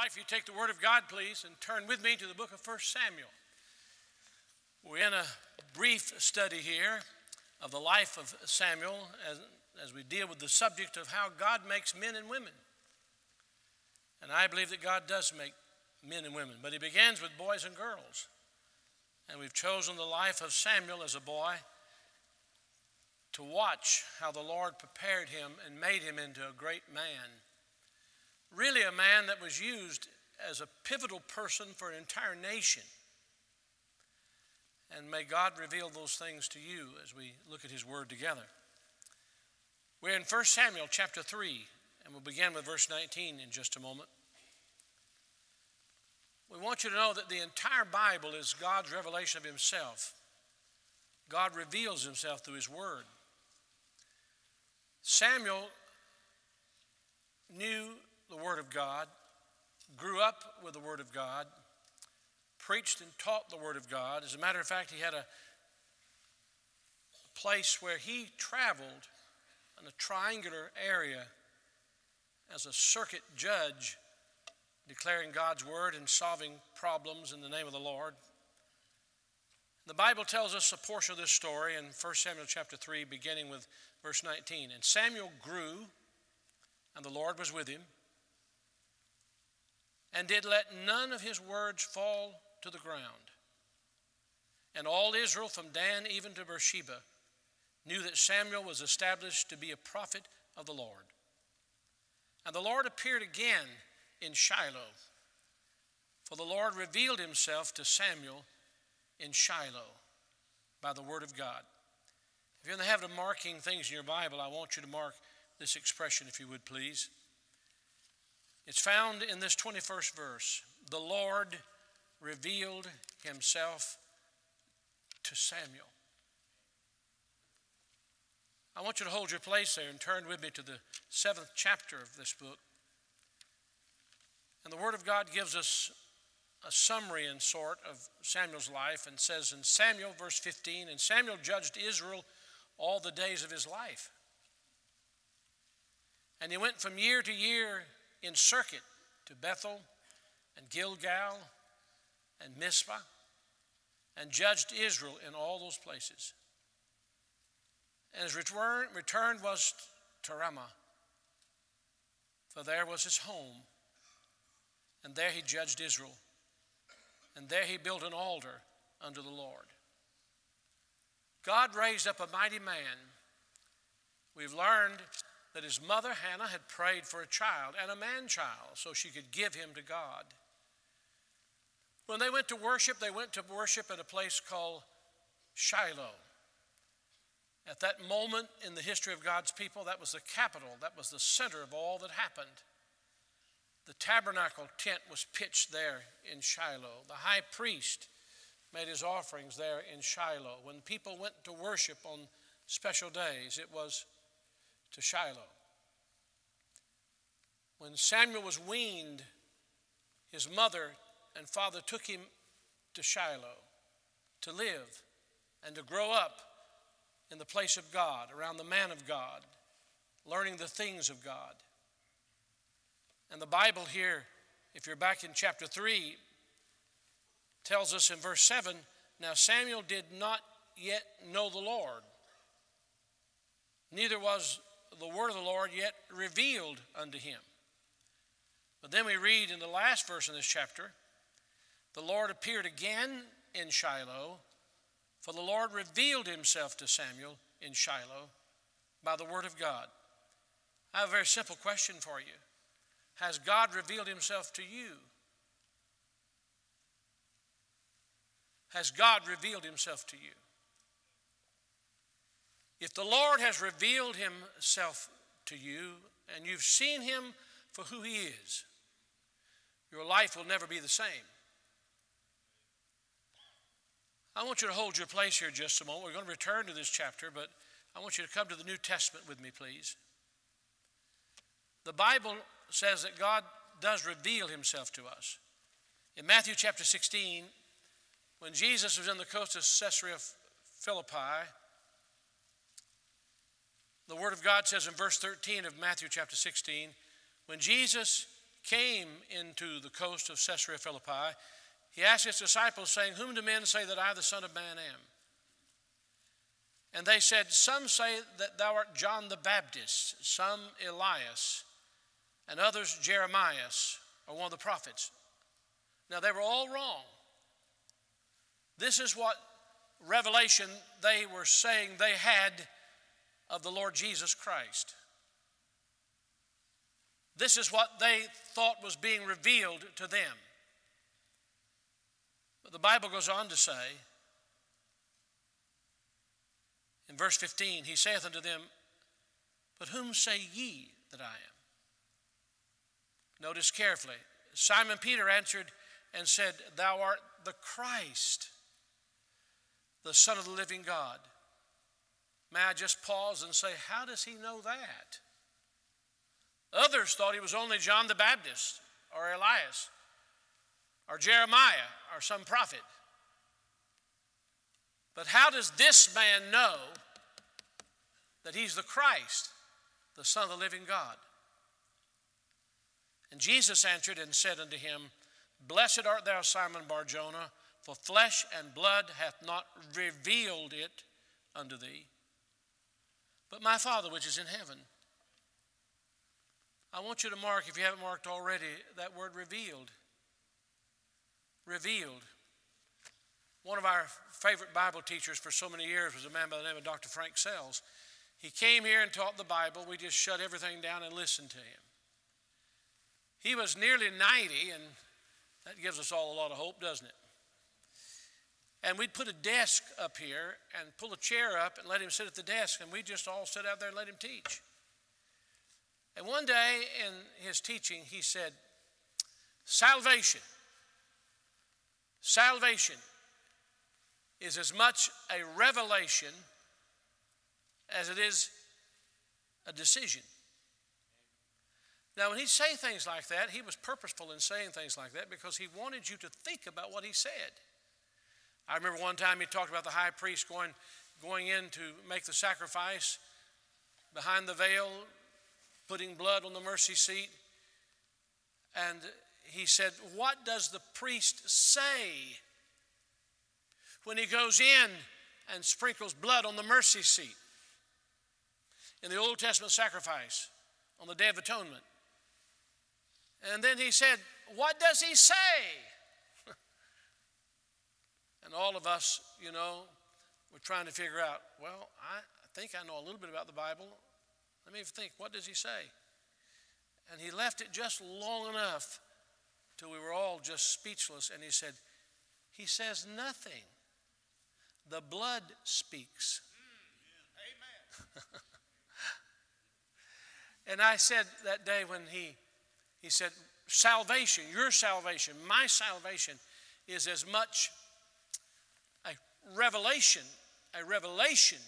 like if you take the Word of God, please, and turn with me to the book of 1 Samuel. We're in a brief study here of the life of Samuel as we deal with the subject of how God makes men and women. And I believe that God does make men and women, but He begins with boys and girls. And we've chosen the life of Samuel as a boy to watch how the Lord prepared him and made him into a great man. Really a man that was used as a pivotal person for an entire nation. And may God reveal those things to you as we look at His Word together. We're in 1 Samuel chapter 3, and we'll begin with verse 19 in just a moment. We want you to know that the entire Bible is God's revelation of Himself. God reveals Himself through His Word. Samuel knew the Word of God, grew up with the Word of God, preached and taught the Word of God. As a matter of fact, he had a place where he traveled in a triangular area as a circuit judge, declaring God's Word and solving problems in the name of the Lord. The Bible tells us a portion of this story in 1 Samuel chapter 3, beginning with verse 19. And Samuel grew, and the Lord was with him, and did let none of his words fall to the ground. And all Israel, from Dan even to Beersheba, knew that Samuel was established to be a prophet of the Lord. And the Lord appeared again in Shiloh, for the Lord revealed Himself to Samuel in Shiloh by the Word of God. If you're in the habit of marking things in your Bible, I want you to mark this expression, if you would, please. It's found in this 21st verse. The Lord revealed Himself to Samuel. I want you to hold your place there and turn with me to the 7th chapter of this book. And the Word of God gives us a summary in sort of Samuel's life and says in Samuel, verse 15, and Samuel judged Israel all the days of his life. And he went from year to year in circuit to Bethel and Gilgal and Mizpah and judged Israel in all those places. And his return was to Ramah, for there was his home, and there he judged Israel, and there he built an altar unto the Lord. God raised up a mighty man. We've learned that his mother, Hannah, had prayed for a child and a man-child so she could give him to God. When they went to worship at a place called Shiloh. At that moment in the history of God's people, that was the capital. That was the center of all that happened. The tabernacle tent was pitched there in Shiloh. The high priest made his offerings there in Shiloh. When people went to worship on special days, it was to Shiloh. When Samuel was weaned, his mother and father took him to Shiloh to live and to grow up in the place of God, around the man of God, learning the things of God. And the Bible here, if you're back in chapter 3, tells us in verse 7, now Samuel did not yet know the Lord, neither was the word of the Lord yet revealed unto him. But then we read in the last verse in this chapter, the Lord appeared again in Shiloh, for the Lord revealed Himself to Samuel in Shiloh by the word of God. I have a very simple question for you. Has God revealed Himself to you? Has God revealed Himself to you? If the Lord has revealed Himself to you and you've seen Him for who He is, your life will never be the same. I want you to hold your place here just a moment. We're going to return to this chapter, but I want you to come to the New Testament with me, please. The Bible says that God does reveal Himself to us. In Matthew chapter 16, when Jesus was on the coast of Caesarea Philippi, the Word of God says in verse 13 of Matthew chapter 16, when Jesus came into the coast of Caesarea Philippi, he asked his disciples, saying, "Whom do men say that I, the Son of Man, am?" And they said, "Some say that thou art John the Baptist, some Elias, and others Jeremiah, or one of the prophets." Now, they were all wrong. This is what revelation they were saying they had of the Lord Jesus Christ. This is what they thought was being revealed to them. But the Bible goes on to say, in verse 15, he saith unto them, "But whom say ye that I am?" Notice carefully. Simon Peter answered and said, "Thou art the Christ, the Son of the living God." May I just pause and say, how does he know that? Others thought he was only John the Baptist or Elias or Jeremiah or some prophet. But how does this man know that he's the Christ, the Son of the living God? And Jesus answered and said unto him, "Blessed art thou, Simon Bar-Jonah, for flesh and blood hath not revealed it unto thee, but my Father which is in heaven." I want you to mark, if you haven't marked already, that word revealed. Revealed. One of our favorite Bible teachers for so many years was a man by the name of Dr. Frank Sells. He came here and taught the Bible. We just shut everything down and listened to him. He was nearly 90, and that gives us all a lot of hope, doesn't it? And we'd put a desk up here and pull a chair up and let him sit at the desk, and we'd just all sit out there and let him teach. And one day in his teaching, he said, "Salvation, salvation is as much a revelation as it is a decision." Now, when he'd say things like that, he was purposeful in saying things like that because he wanted you to think about what he said. I remember one time he talked about the high priest going in to make the sacrifice behind the veil, putting blood on the mercy seat. And he said, "What does the priest say when he goes in and sprinkles blood on the mercy seat?" In the Old Testament sacrifice on the Day of Atonement. And then he said, "What does he say?" And all of us, you know, we're trying to figure out, well, I think I know a little bit about the Bible. Let me think, what does he say? And he left it just long enough till we were all just speechless. And he said, "He says nothing. The blood speaks." Amen. And I said that day when he said, "Salvation, your salvation, my salvation is as much a revelation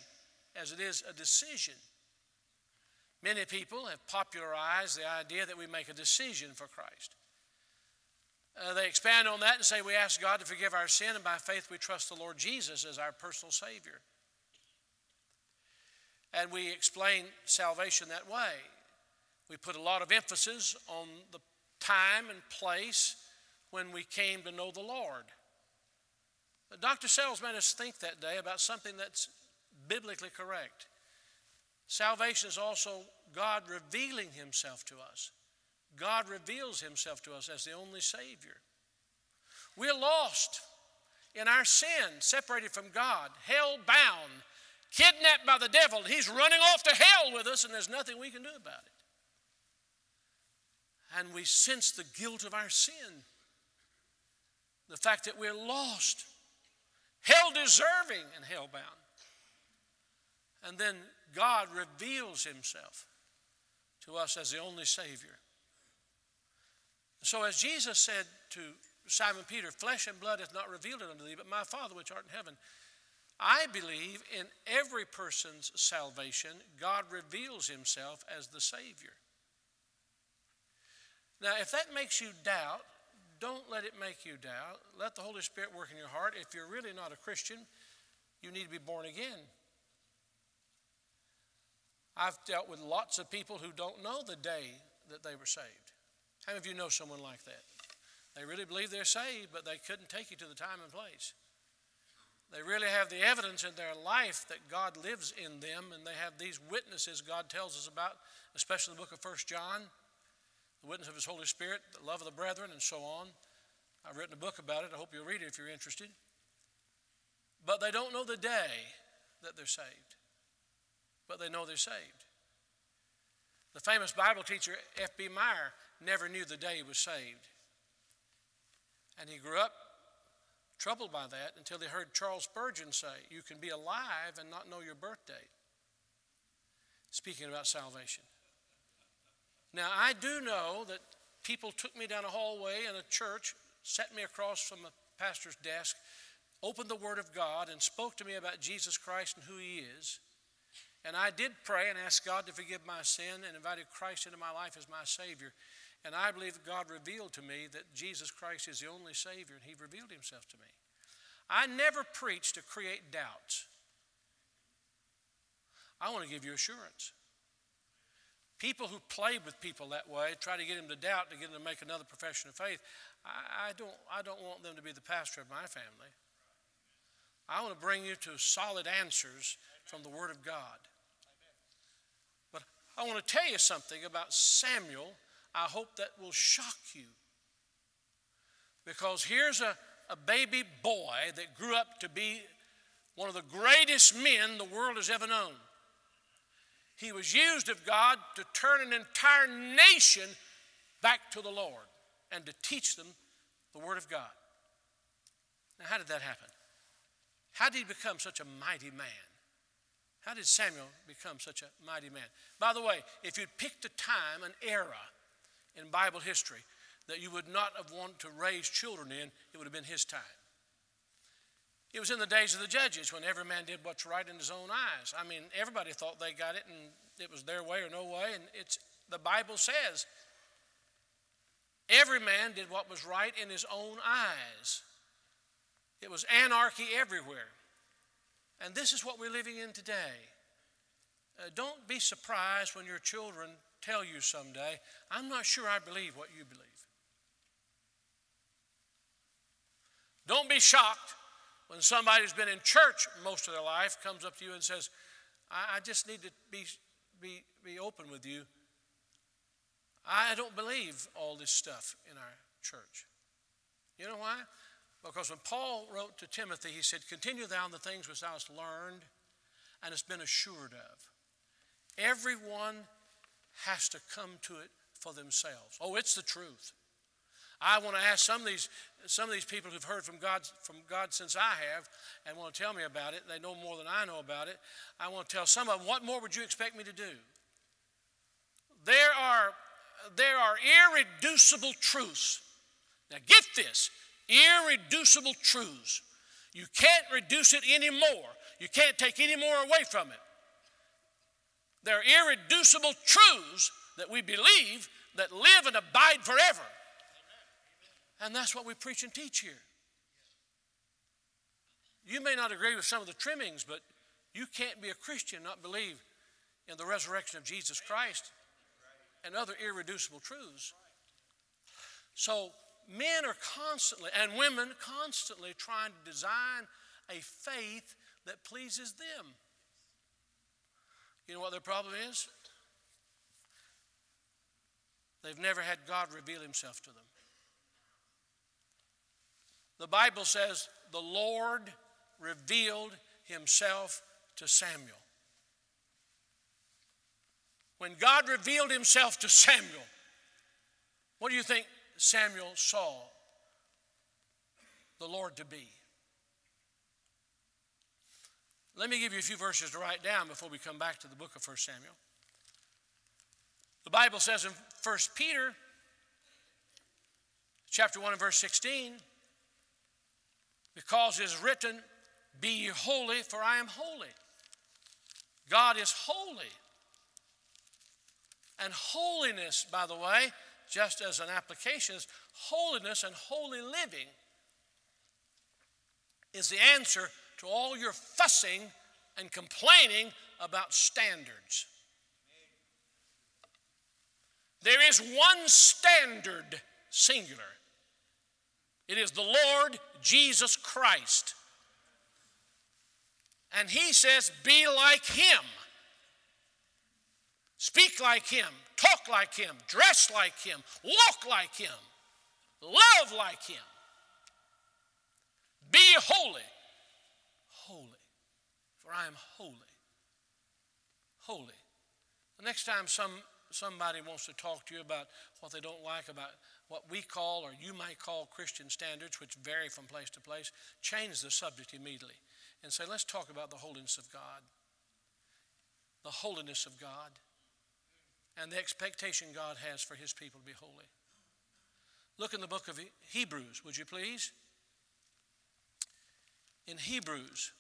as it is a decision." Many people have popularized the idea that we make a decision for Christ. They expand on that and say we ask God to forgive our sin, and by faith we trust the Lord Jesus as our personal Savior. And we explain salvation that way. We put a lot of emphasis on the time and place when we came to know the Lord. But Dr. Sells made us think that day about something that's biblically correct. Salvation is also God revealing himself to us. God reveals himself to us as the only Savior. We're lost in our sin, separated from God, hell-bound, kidnapped by the devil. He's running off to hell with us, and there's nothing we can do about it. And we sense the guilt of our sin, the fact that we're lost, hell-deserving and hell-bound. And then God reveals himself to us as the only Savior. So as Jesus said to Simon Peter, "Flesh and blood hath not revealed it unto thee, but my Father which art in heaven." I believe in every person's salvation, God reveals himself as the Savior. Now, if that makes you doubt, don't let it make you doubt. Let the Holy Spirit work in your heart. If you're really not a Christian, you need to be born again. I've dealt with lots of people who don't know the day that they were saved. How many of you know someone like that? They really believe they're saved, but they couldn't take you to the time and place. They really have the evidence in their life that God lives in them, and they have these witnesses God tells us about, especially the book of 1 John, the witness of his Holy Spirit, the love of the brethren, and so on. I've written a book about it. I hope you'll read it if you're interested. But they don't know the day that they're saved, but they know they're saved. The famous Bible teacher, F.B. Meyer, never knew the day he was saved. And he grew up troubled by that until he heard Charles Spurgeon say, you can be alive and not know your birth date. Speaking about salvation. Now, I do know that people took me down a hallway in a church, sat me across from a pastor's desk, opened the Word of God, and spoke to me about Jesus Christ and who He is. And I did pray and ask God to forgive my sin and invited Christ into my life as my Savior. And I believe God revealed to me that Jesus Christ is the only Savior, and He revealed Himself to me. I never preach to create doubts. I want to give you assurance. People who play with people that way, try to get them to doubt, to get them to make another profession of faith, I don't want them to be the pastor of my family. I want to bring you to solid answers from the Word of God. But I want to tell you something about Samuel. I hope that will shock you. Because here's a baby boy that grew up to be one of the greatest men the world has ever known. He was used of God to turn an entire nation back to the Lord and to teach them the Word of God. Now, how did that happen? How did he become such a mighty man? How did Samuel become such a mighty man? By the way, if you'd picked a time, an era in Bible history that you would not have wanted to raise children in, it would have been his time. It was in the days of the judges when every man did what's right in his own eyes. I mean, everybody thought they got it and it was their way or no way. And it's the Bible says every man did what was right in his own eyes. It was anarchy everywhere. And this is what we're living in today. Don't be surprised when your children tell you someday, I'm not sure I believe what you believe. Don't be shocked when somebody who's been in church most of their life comes up to you and says, I just need to be open with you. I don't believe all this stuff in our church. You know why? Because when Paul wrote to Timothy, he said, continue thou in the things which thou hast learned and hast been assured of. Everyone has to come to it for themselves. Oh, it's the truth. I want to ask some of these people who've heard from God since I have and want to tell me about it. They know more than I know about it. I want to tell some of them, what more would you expect me to do? There are irreducible truths. Now get this. Irreducible truths. You can't reduce it anymore. You can't take any more away from it. There are irreducible truths that we believe that live and abide forever. Amen. And that's what we preach and teach here. You may not agree with some of the trimmings, but you can't be a Christian and not believe in the resurrection of Jesus Christ and other irreducible truths. So men are constantly, and women constantly, trying to design a faith that pleases them. You know what their problem is? They've never had God reveal Himself to them. The Bible says the Lord revealed Himself to Samuel. When God revealed Himself to Samuel, what do you think Samuel saw the Lord to be? Let me give you a few verses to write down before we come back to the book of 1 Samuel. The Bible says in 1 Peter, chapter 1 and verse 16, because it is written, be ye holy, for I am holy. God is holy. And holiness, by the way, just as an application, is holiness and holy living is the answer to all your fussing and complaining about standards. There is one standard, singular. It is the Lord Jesus Christ. And he says, be like him. Speak like him. Talk like him. Dress like him. Walk like him. Love like him. Be holy. Holy. For I am holy. Holy. The next time somebody wants to talk to you about what they don't like about what we call or you might call Christian standards, which vary from place to place, change the subject immediately and say, let's talk about the holiness of God. The holiness of God and the expectation God has for his people to be holy. Look in the book of Hebrews, would you please? In Hebrews,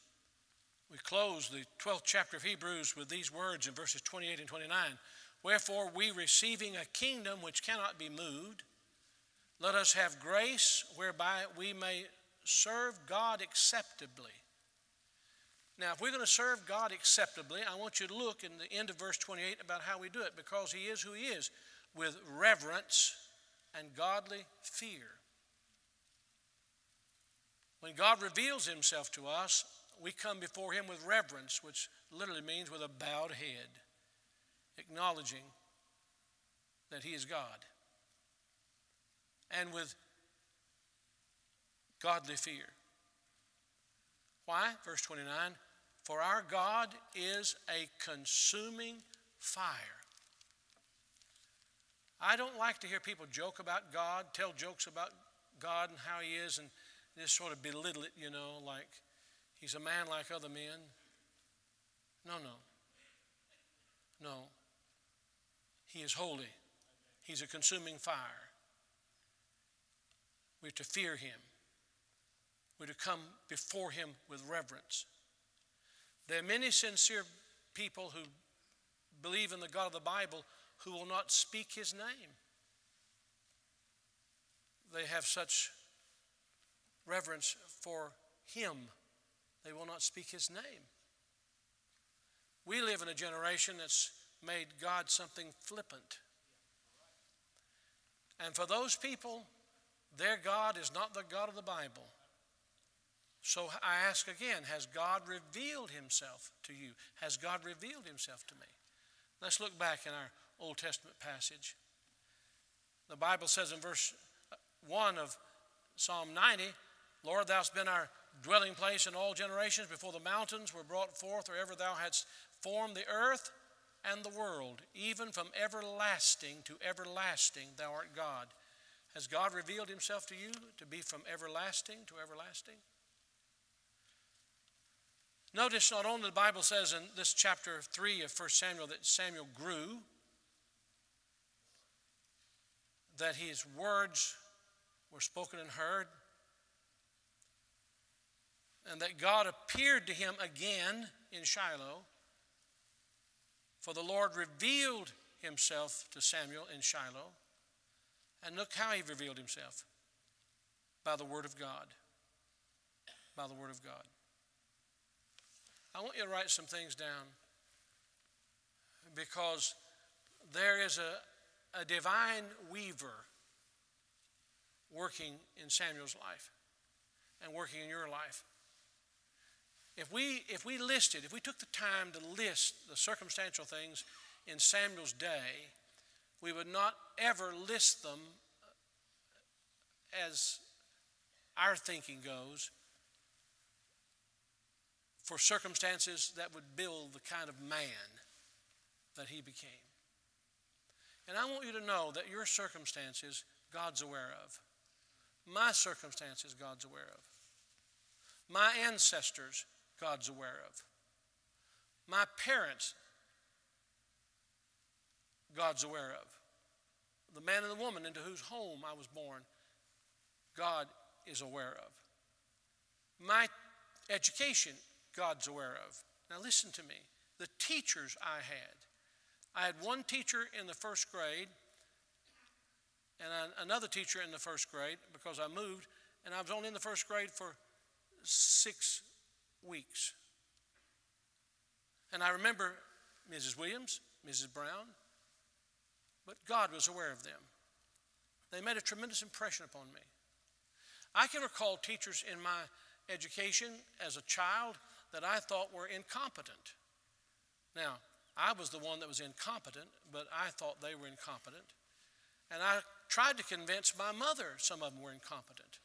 we close the 12th chapter of Hebrews with these words in verses 28 and 29. Wherefore, we receiving a kingdom which cannot be moved, let us have grace whereby we may serve God acceptably. Now, if we're going to serve God acceptably, I want you to look in the end of verse 28 about how we do it, because he is who he is, with reverence and godly fear. When God reveals himself to us, we come before him with reverence, which literally means with a bowed head, acknowledging that he is God, and with godly fear. Why? Verse 29, for our God is a consuming fire. I don't like to hear people joke about God, tell jokes about God and how he is, and just sort of belittle it, you know, like he's a man like other men. No, no. No. He is holy. He's a consuming fire. We're to fear him. We're to come before him with reverence. There are many sincere people who believe in the God of the Bible who will not speak his name. They have such reverence for him, they will not speak his name. We live in a generation that's made God something flippant. And for those people, their God is not the God of the Bible. So I ask again, has God revealed himself to you? Has God revealed himself to me? Let's look back in our Old Testament passage. The Bible says in verse 1 of Psalm 90, Lord, thou hast been our dwelling place in all generations before the mountains were brought forth, or ever thou hadst formed the earth and the world, even from everlasting to everlasting thou art God. Has God revealed himself to you to be from everlasting to everlasting? Notice not only the Bible says in this chapter 3 of 1 Samuel that Samuel grew, that his words were spoken and heard, and that God appeared to him again in Shiloh, for the Lord revealed himself to Samuel in Shiloh. And look how he revealed himself. By the word of God. By the word of God. I want you to write some things down, because there is a divine weaver working in Samuel's life and working in your life. If we took the time to list the circumstantial things in Samuel's day, we would not ever list them as our thinking goes for circumstances that would build the kind of man that he became. And I want you to know that your circumstances God's aware of. My circumstances God's aware of. My ancestors God's aware of. My parents God's aware of. The man and the woman into whose home I was born, God is aware of. My education, God's aware of. Now listen to me. The teachers I had one teacher in the first grade and another teacher in the first grade, because I moved, and I was only in the first grade for 6 weeks. And I remember Mrs. Williams, Mrs. Brown, but God was aware of them. They made a tremendous impression upon me. I can recall teachers in my education as a child that I thought were incompetent. Now, I was the one that was incompetent, but I thought they were incompetent. And I tried to convince my mother some of them were incompetent.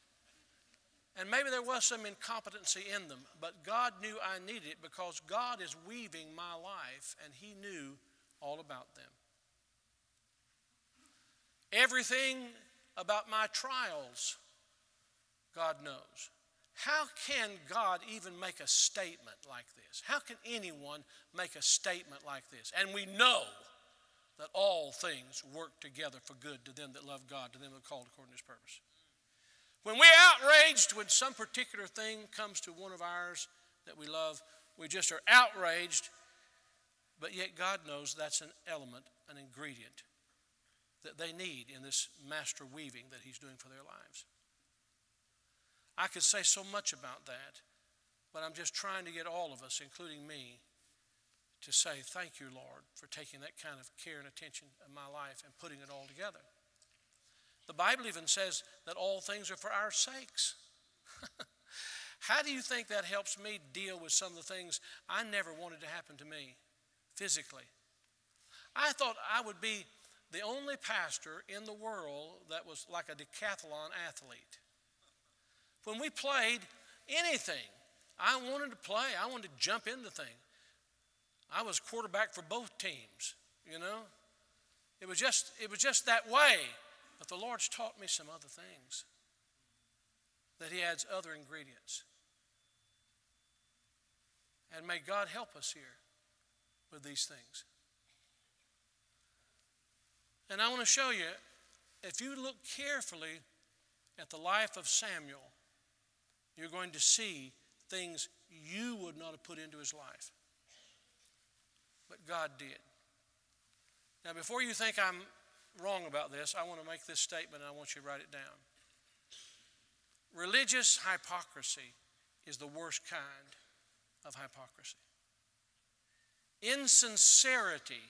And maybe there was some incompetency in them, but God knew I needed it because God is weaving my life, and He knew all about them. Everything about my trials, God knows. How can God even make a statement like this? How can anyone make a statement like this? And we know that all things work together for good to them that love God, to them that are called according to His purpose. When we're outraged when some particular thing comes to one of ours that we love, we just are outraged, but yet God knows that's an element, an ingredient that they need in this master weaving that He's doing for their lives. I could say so much about that, but I'm just trying to get all of us, including me, to say thank you, Lord, for taking that kind of care and attention in my life and putting it all together. The Bible even says that all things are for our sakes. How do you think that helps me deal with some of the things I never wanted to happen to me physically? I thought I would be the only pastor in the world that was like a decathlon athlete. When we played anything, I wanted to play. I wanted to jump into things. I was quarterback for both teams, you know. It was just that way. But the Lord's taught me some other things, that He adds other ingredients. And may God help us here with these things. And I want to show you, if you look carefully at the life of Samuel, you're going to see things you would not have put into his life. But God did. Now, before you think I'm wrong about this, I want to make this statement and I want you to write it down. Religious hypocrisy is the worst kind of hypocrisy. Insincerity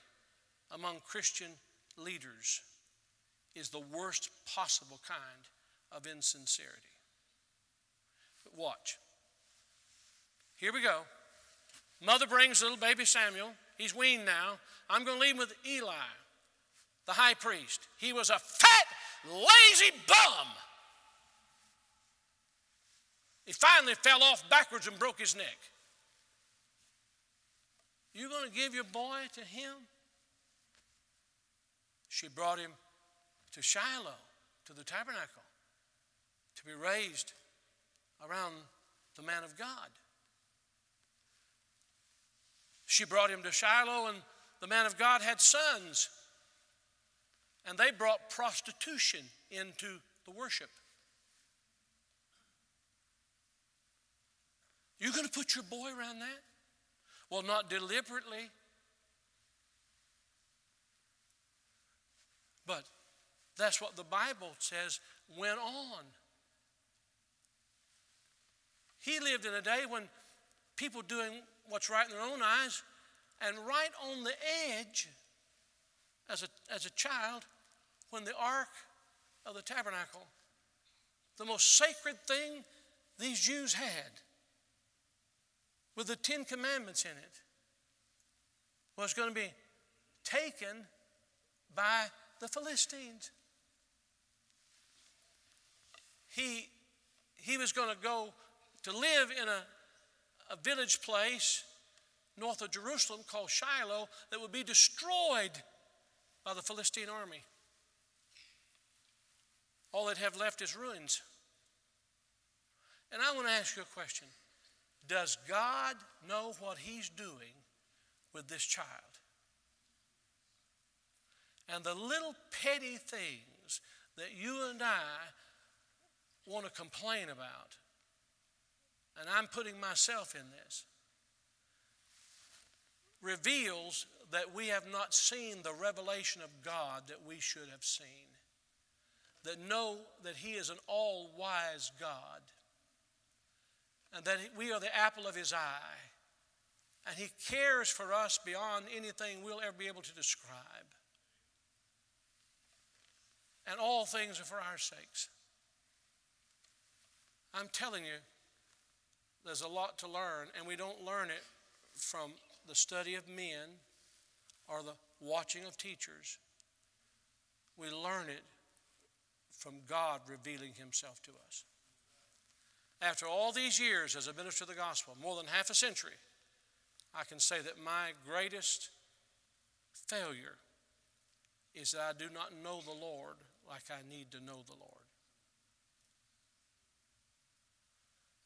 among Christian leaders is the worst possible kind of insincerity. But watch. Here we go. Mother brings little baby Samuel. He's weaned now. I'm going to leave him with Eli, the high priest. He was a fat, lazy bum. He finally fell off backwards and broke his neck. You going to give your boy to him? She brought him to Shiloh, to the tabernacle, to be raised around the man of God. She brought him to Shiloh, and the man of God had sons. And they brought prostitution into the worship. You're going to put your boy around that? Well, not deliberately. But that's what the Bible says went on. He lived in a day when people doing what's right in their own eyes, and right on the edge as a child, when the Ark of the Tabernacle, the most sacred thing these Jews had, with the 10 Commandments in it, was going to be taken by the Philistines. He was going to go to live in a village place north of Jerusalem called Shiloh that would be destroyed by the Philistine army. All they'd have left is ruins. And I want to ask you a question. Does God know what He's doing with this child? And the little petty things that you and I want to complain about, and I'm putting myself in this, reveals that we have not seen the revelation of God that we should have seen. That know that He is an all-wise God, and that we are the apple of His eye, and He cares for us beyond anything we'll ever be able to describe. and all things are for our sakes. I'm telling you, there's a lot to learn, and we don't learn it from the study of men or the watching of teachers. We learn it from God revealing himself to us. After all these years as a minister of the gospel, more than half a century, I can say that my greatest failure is that I do not know the Lord like I need to know the Lord.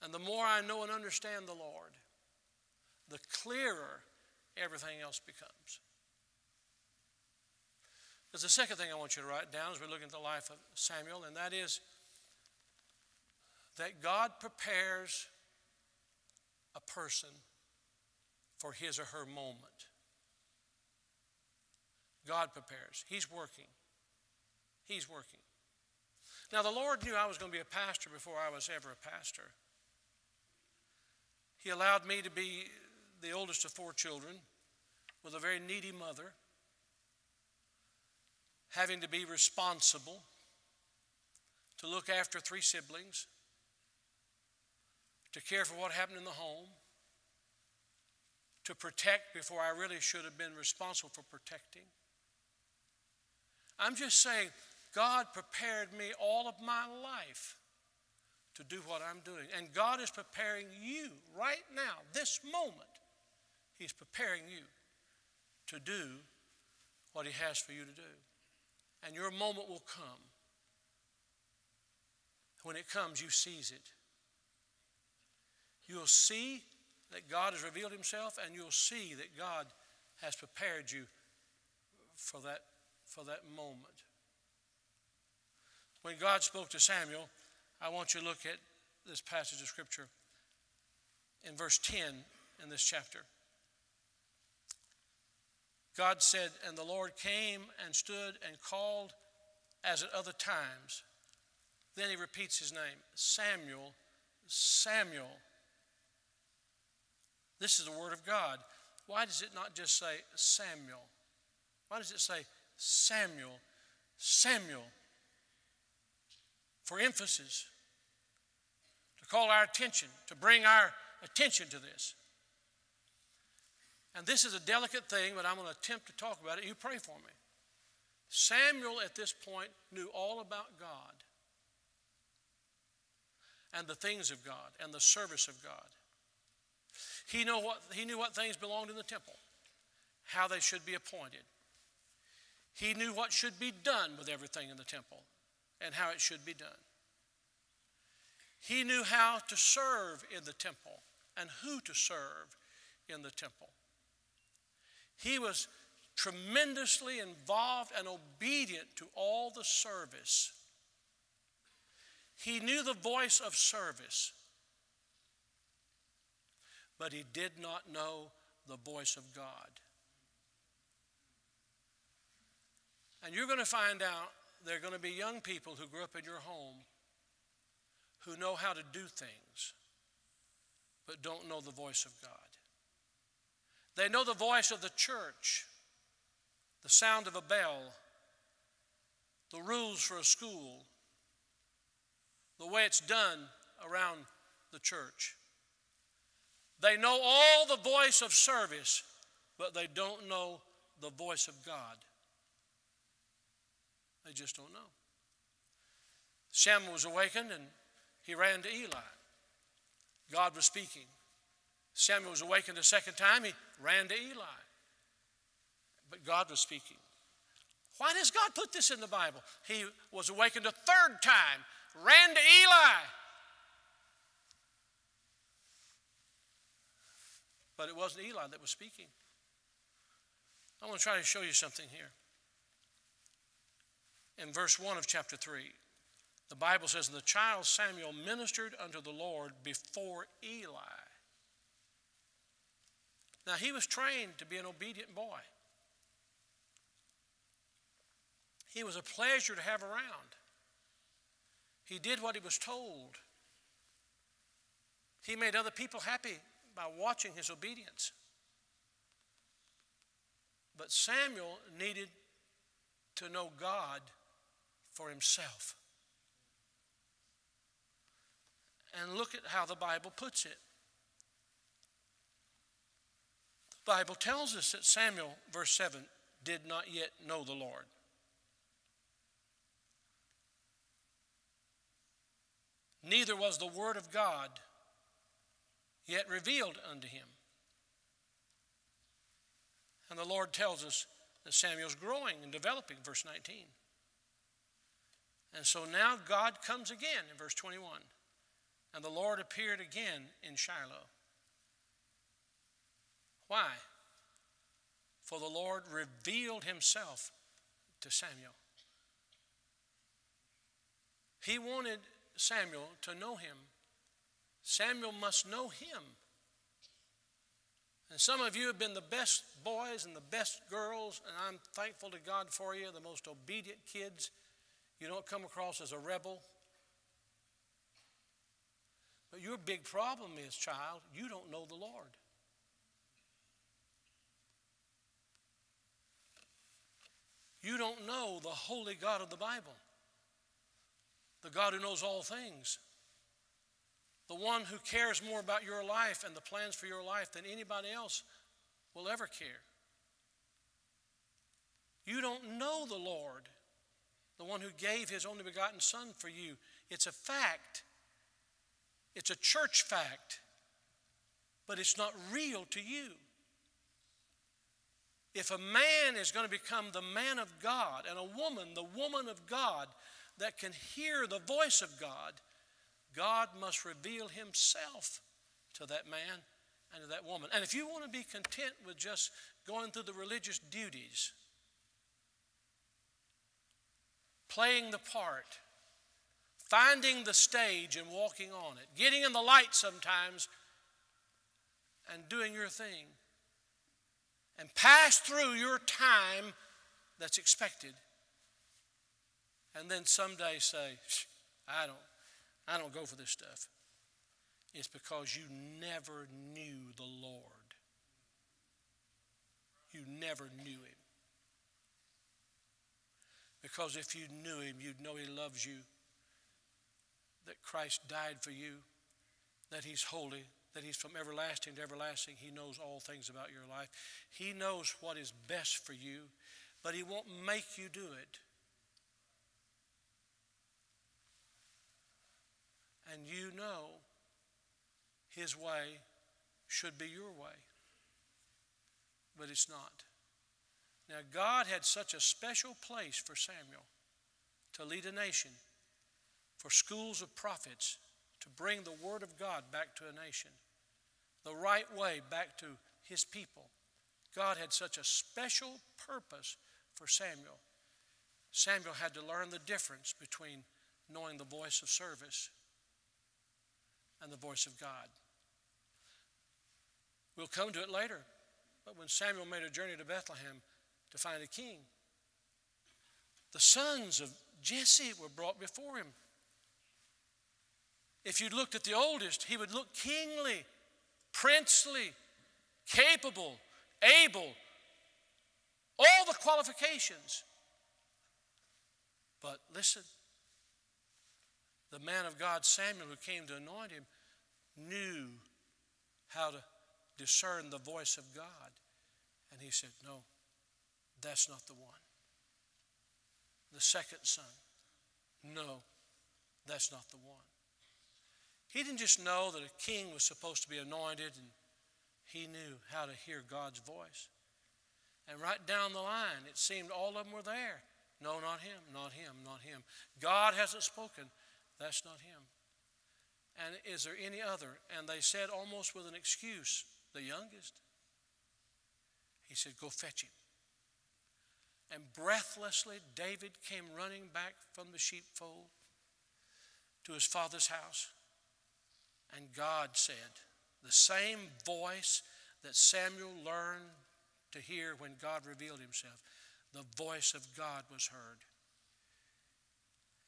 And the more I know and understand the Lord, the clearer everything else becomes. There's a second thing I want you to write down as we look into the life of Samuel, and that is that God prepares a person for his or her moment. God prepares. He's working. He's working. Now, the Lord knew I was going to be a pastor before I was ever a pastor. He allowed me to be the oldest of four children with a very needy mother, having to be responsible to look after three siblings, to care for what happened in the home, to protect before I really should have been responsible for protecting. I'm just saying, God prepared me all of my life to do what I'm doing. And God is preparing you right now, this moment. He's preparing you to do what he has for you to do. And your moment will come. When it comes, you seize it. You'll see that God has revealed himself, and you'll see that God has prepared you for that moment. When God spoke to Samuel, I want you to look at this passage of Scripture in verse 10 in this chapter. God said, "And the Lord came and stood and called as at other times." Then he repeats his name, "Samuel, Samuel." This is the word of God. Why does it not just say Samuel? Why does it say Samuel, Samuel? For emphasis, to call our attention, to bring our attention to this. And this is a delicate thing, but I'm going to attempt to talk about it. You pray for me. Samuel at this point knew all about God and the things of God and the service of God. He knew what things belonged in the temple, how they should be appointed. He knew what should be done with everything in the temple and how it should be done. He knew how to serve in the temple and who to serve in the temple. He was tremendously involved and obedient to all the service. He knew the voice of service, but he did not know the voice of God. And you're going to find out there are going to be young people who grew up in your home who know how to do things but don't know the voice of God. They know the voice of the church, the sound of a bell, the rules for a school, the way it's done around the church. They know all the voice of service, but they don't know the voice of God. They just don't know. Samuel was awakened and he ran to Eli. God was speaking. Samuel was awakened a second time. He ran to Eli. But God was speaking. Why does God put this in the Bible? He was awakened a third time, ran to Eli. But it wasn't Eli that was speaking. I want to try to show you something here. In verse 1 of chapter 3, the Bible says, "And the child Samuel ministered unto the Lord before Eli." Now, he was trained to be an obedient boy. He was a pleasure to have around. He did what he was told. He made other people happy by watching his obedience. But Samuel needed to know God for himself. And look at how the Bible puts it. The Bible tells us that Samuel, verse 7, did not yet know the Lord. Neither was the word of God yet revealed unto him. And the Lord tells us that Samuel's growing and developing, verse 19. And so now God comes again in verse 21. And the Lord appeared again in Shiloh. Why? For the Lord revealed himself to Samuel. He wanted Samuel to know him. Samuel must know him. And some of you have been the best boys and the best girls, and I'm thankful to God for you, the most obedient kids. You don't come across as a rebel. But your big problem is, child, you don't know the Lord. You don't know the holy God of the Bible, the God who knows all things, the one who cares more about your life and the plans for your life than anybody else will ever care. You don't know the Lord, the one who gave his only begotten Son for you. It's a fact. It's a church fact, but it's not real to you. If a man is going to become the man of God and a woman, the woman of God, that can hear the voice of God, God must reveal himself to that man and to that woman. And if you want to be content with just going through the religious duties, playing the part, finding the stage and walking on it, getting in the light sometimes and doing your thing, and pass through your time that's expected, and then someday say, I don't go for this stuff. It's because you never knew the Lord. You never knew him. Because if you knew him, you'd know he loves you, that Christ died for you, that he's holy, that he's from everlasting to everlasting. He knows all things about your life. He knows what is best for you, but he won't make you do it. And you know his way should be your way, but it's not. Now, God had such a special place for Samuel to lead a nation, for schools of prophets to bring the word of God back to a nation, the right way back to his people. God had such a special purpose for Samuel. Samuel had to learn the difference between knowing the voice of service and the voice of God. We'll come to it later, but when Samuel made a journey to Bethlehem to find a king, the sons of Jesse were brought before him. If you looked at the oldest, he would look kingly, princely, capable, able, all the qualifications. But listen, the man of God, Samuel, who came to anoint him, knew how to discern the voice of God. And he said, no, that's not the one. The second son, no, that's not the one. He didn't just know that a king was supposed to be anointed, and he knew how to hear God's voice. And right down the line, it seemed all of them were there. No, not him, not him, not him. God hasn't spoken. That's not him. And is there any other? And they said almost with an excuse, the youngest. He said, go fetch him. And breathlessly, David came running back from the sheepfold to his father's house. And God said, the same voice that Samuel learned to hear when God revealed himself, the voice of God was heard.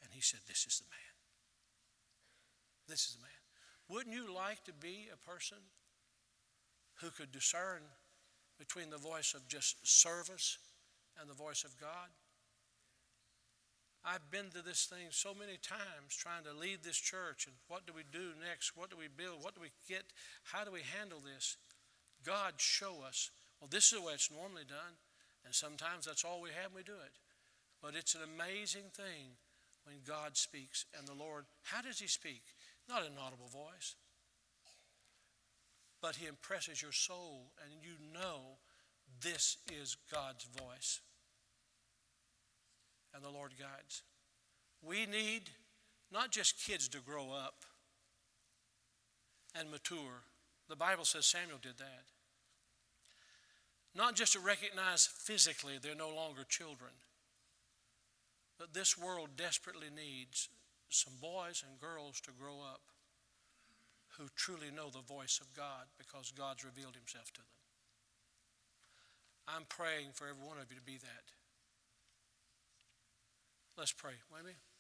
And he said, this is the man. This is the man. Wouldn't you like to be a person who could discern between the voice of just service and the voice of God? I've been to this thing so many times trying to lead this church, and what do we do next? What do we build? What do we get? How do we handle this? God, show us. Well, this is the way it's normally done, and sometimes that's all we have and we do it. But it's an amazing thing when God speaks. And the Lord, how does he speak? Not an audible voice, but he impresses your soul, and you know this is God's voice. And the Lord guides. We need not just kids to grow up and mature. The Bible says Samuel did that. Not just to recognize physically they're no longer children, but this world desperately needs some boys and girls to grow up who truly know the voice of God, because God's revealed himself to them. I'm praying for every one of you to be that. Let's pray, won't we?